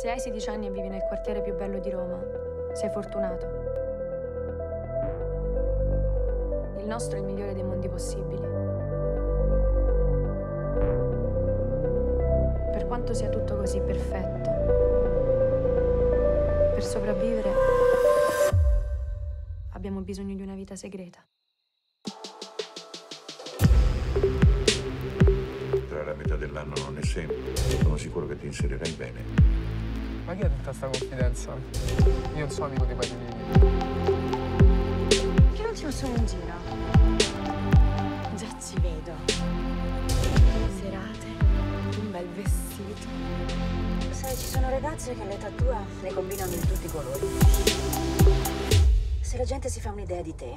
Se hai 16 anni e vivi nel quartiere più bello di Roma, sei fortunato. Il nostro è il migliore dei mondi possibili. Per quanto sia tutto così perfetto, per sopravvivere abbiamo bisogno di una vita segreta. Tra la metà dell'anno non è semplice, sono sicuro che ti inserirai bene. Ma chi ha tutta sta confidenza? Io non sono amico dei padrini. Perché non ci facciamo un giro? Già ci vedo. Serate, un bel vestito. Sai, ci sono ragazze che all'età tua le combinano di tutti i colori. Se la gente si fa un'idea di te,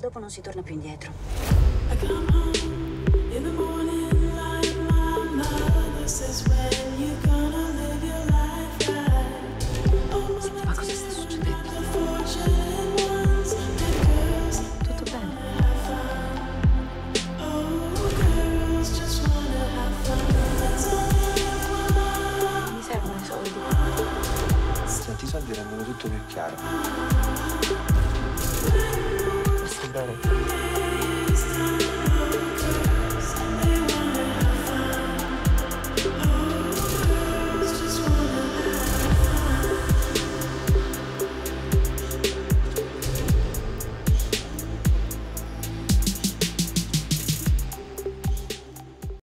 dopo non si torna più indietro. I soldi rendono tutto più chiaro. Questo è bene.